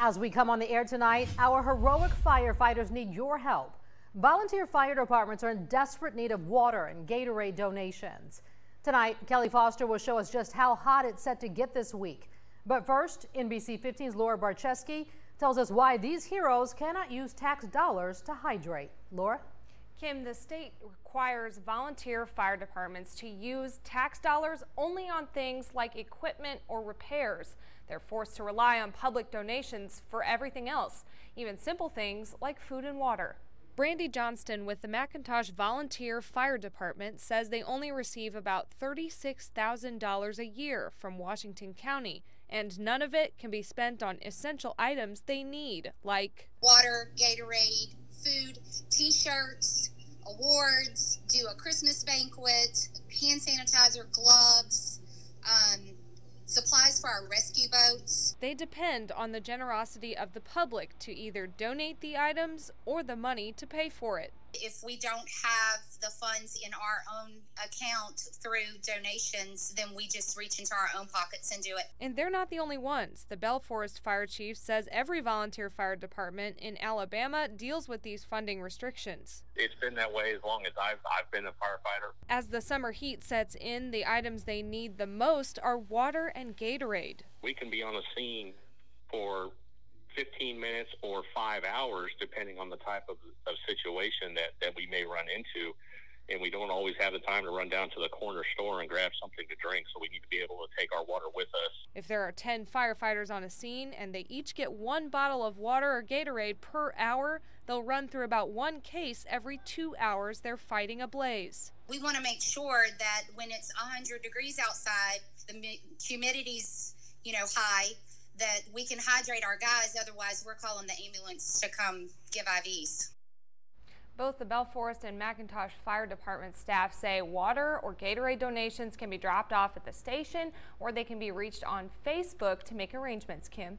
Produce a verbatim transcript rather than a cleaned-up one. As we come on the air tonight, our heroic firefighters need your help. Volunteer fire departments are in desperate need of water and Gatorade donations. Tonight, Kelly Foster will show us just how hot it's set to get this week. But first, N B C fifteen's Laura Barcheski tells us why these heroes cannot use tax dollars to hydrate. Laura? Kim, the state requires volunteer fire departments to use tax dollars only on things like equipment or repairs. They're forced to rely on public donations for everything else, even simple things like food and water. Brandy Johnston with the McIntosh Volunteer Fire Department says they only receive about thirty-six thousand dollars a year from Washington County, and none of it can be spent on essential items they need, like water, Gatorade, food, t-shirts, awards, do a Christmas banquet, hand sanitizer, gloves, um, supplies for our rescue boats. They depend on the generosity of the public to either donate the items or the money to pay for it. If we don't have the funds in our own account through donations, then we just reach into our own pockets and do it. And they're not the only ones. The Belle Forest Fire Chief says every volunteer fire department in Alabama deals with these funding restrictions. It's been that way as long as I've, I've been a firefighter. As the summer heat sets in, the items they need the most are water and Gatorade. We can be on a scene for fifteen minutes or five hours, depending on the type of, of situation that, that we may run into. And we don't always have the time to run down to the corner store and grab something to drink, so we need to be able to take our water with us. If there are ten firefighters on a scene and they each get one bottle of water or Gatorade per hour, they'll run through about one case every two hours they're fighting a blaze. We want to make sure that when it's one hundred degrees outside, the humidity's, you know, high, that we can hydrate our guys, otherwise we're calling the ambulance to come give I Vs. Both the Belle Forest and McIntosh Fire Department staff say water or Gatorade donations can be dropped off at the station, or they can be reached on Facebook to make arrangements, Kim.